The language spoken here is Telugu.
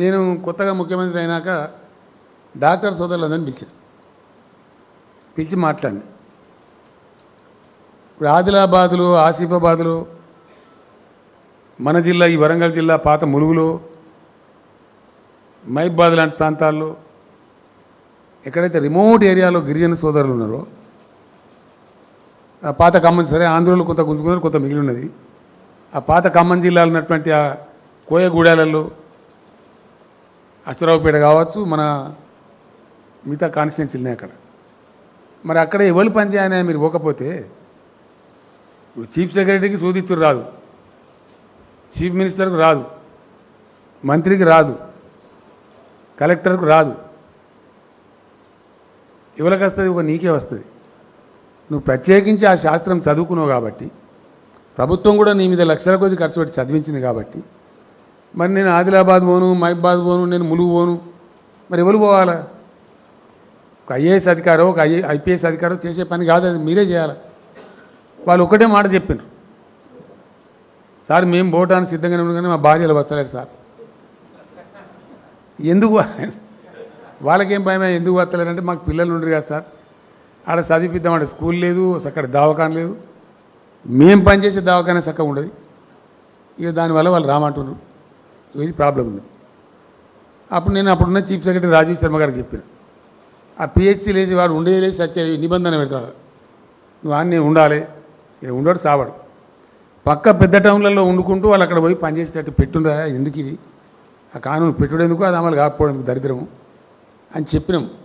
నేను కొత్తగా ముఖ్యమంత్రి అయినాక డాక్టర్ సోదరులందరిని పిలిచి మాట్లాడి ఇప్పుడు ఆదిలాబాదులో ఆసిఫాబాదులో మన జిల్లా ఈ వరంగల్ జిల్లా పాత ములుగులో మైబాద్ లాంటి ప్రాంతాల్లో ఎక్కడైతే రిమోట్ ఏరియాలో గిరిజన సోదరులు ఉన్నారో ఆ పాత ఖమ్మం సరే ఆంధ్రలో కొంత గుంజుకున్నారు కొంత మిగిలి ఉన్నది ఆ పాత ఖమ్మం జిల్లాలో ఉన్నటువంటి ఆ కోయగూడాలలో అశ్వరావుపేట కావచ్చు మన మిగతా కాన్స్టిట్యున్సీ ఉన్నాయి అక్కడ మరి అక్కడ ఎవరు పనిచేయనే మీరు పోకపోతే చీఫ్ సెక్రటరీకి సూదిచ్చురు రాదు చీఫ్ మినిస్టర్కు రాదు మంత్రికి రాదు కలెక్టర్కు రాదు ఎవరికి వస్తుంది ఒక నీకే వస్తుంది నువ్వు ప్రత్యేకించి ఆ శాస్త్రం చదువుకున్నావు కాబట్టి ప్రభుత్వం కూడా నీ మీద లక్షల కొద్ది ఖర్చు పెట్టి చదివించింది కాబట్టి మరి నేను ఆదిలాబాద్ పోను మైబాద్ పోను నేను ములుగు పోను మరి ఎవరు పోవాలా ఒక ఐఏఎస్ అధికారో ఒక ఐపీఎస్ అధికారో చేసే పని కాదు అది మీరే చేయాలి వాళ్ళు ఒకటే మాట చెప్పినారు సార్ మేము పోవటానికి సిద్ధంగానే ఉన్నాం కానీ మా భార్యలు వస్తలేరు సార్ ఎందుకు వాళ్ళకేం భయమే ఎందుకు వస్తలేరంటే మాకు పిల్లలు ఉండరు కదా సార్ ఆడ చదివిద్దామంటే స్కూల్ లేదు అక్కడ దవాఖాన లేదు మేము పనిచేసే దవాఖాన చక్కగా ఉండదు ఇక దానివల్ల వాళ్ళు రామంటున్నారు ఇది ప్రాబ్లం ఉంది అప్పుడు నేను అప్పుడున్న చీఫ్ సెక్రటరీ రాజీవ్ శర్మ గారికి చెప్పాను ఆ పిహెచ్సీ లేచి వాడు ఉండే లేచి వచ్చే నిబంధన పెడతాడు నువ్వు అన్నీ ఉండాలి ఉండడు సావాడు పక్క పెద్ద టౌన్లలో వండుకుంటూ వాళ్ళు అక్కడ పోయి పనిచేసేటట్టు పెట్టుండ్రా ఎందుకు ఇది ఆ కానూను పెట్టుడేందుకు అది అమలు కాకపోవడం దరిద్రము అని చెప్పినాము